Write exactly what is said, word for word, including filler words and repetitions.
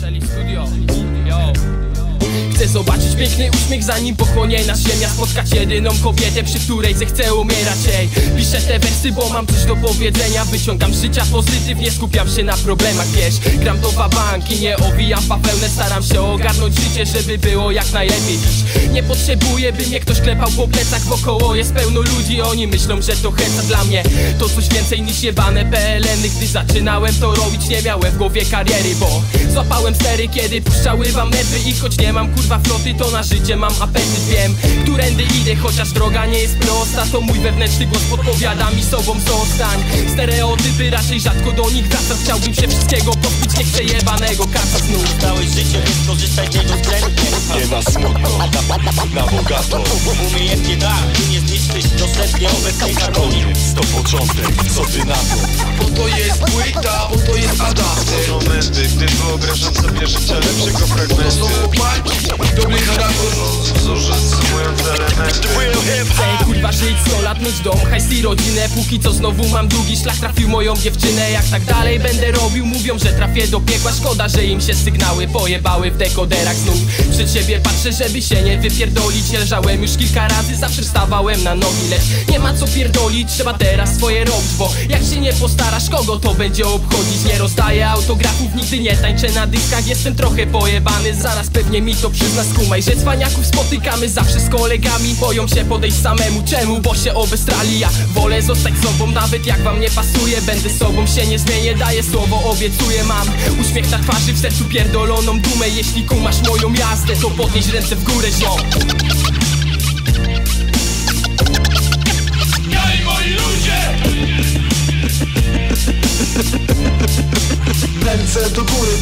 Czyli studio. Yo. Chcę zobaczyć piękny uśmiech, zanim pochłonie nas ziemia. Spotkać jedyną kobietę, przy której zechcę umierać. Ej, piszę te wersy, bo mam coś do powiedzenia. Wyciągam z życia pozytyw, nie skupiam się na problemach, wiesz. Gram do wabank i nie owijam bawełnę. Staram się ogarnąć życie, żeby było jak najlepiej. Nie potrzebuję, by mnie ktoś klepał po plecach. Wokoło jest pełno ludzi, oni myślą, że to heca dla mnie. To coś więcej niż jebane P L N-y. Gdy zaczynałem to robić, nie miałem w głowie kariery, bo złapałem stery, kiedy puszczały wam nerwy. I choć nie mam kurwa floty, to na życie mam apetyt, wiem, którędy idę, chociaż droga nie jest prosta. To mój wewnętrzny głos podpowiada mi, sobą zostań. Stereotypy raczej rzadko do nich wracam. Chciałbym się wszystkiego pozbyć, nie chcę jebanego kasa znów. Całe życie wykorzystać niedostrętnie. Nie ma smutno, na bogato. Umiejętnie tak, nie zniszczysz dostrętnie obecnej harmonii. To początek, co ty na to? Bo to jest płyta, bo to jest adapter. To są momenty, gdy wyobrażam sobie życie lepszego fragmentu. Dobry charakter, wzorzec, mówiąc elementy. Ej kurwa, żyć sto lat, mieć dom, hajs i rodzinę. Póki co znowu mam długi szlak, trafił moją dziewczynę. Jak tak dalej będę robił, mówią, że trafię do piekła. Szkoda, że im się sygnały pojebały w dekoderach znów. Przed siebie patrzę, żeby się nie wypierdolić. Leżałem już kilka razy, zawsze wstawałem na nogi. Lecz nie ma co pierdolić, trzeba teraz swoje robić. Bo jak się nie postarasz, kogo to będzie obchodzić? Nie rozdaję autografów, nigdy nie tańczę na dyskach. Jestem trochę pojebany, zaraz pewnie mi to przyzna. Skumaj, że cwaniaków spotykamy zawsze z kolegami. Boją się podejść samemu, czemu? Bo się obestrali. Ja wolę zostać sobą, nawet jak wam nie pasuje. Będę sobą, się nie zmienię, daję słowo, obiecuję. Mam uśmiech na twarzy, w sercu pierdoloną dumę. Jeśli kumasz moją jazdę, to podnieś ręce w górę, ziom. Ja i moi ludzie! Ręce do góry.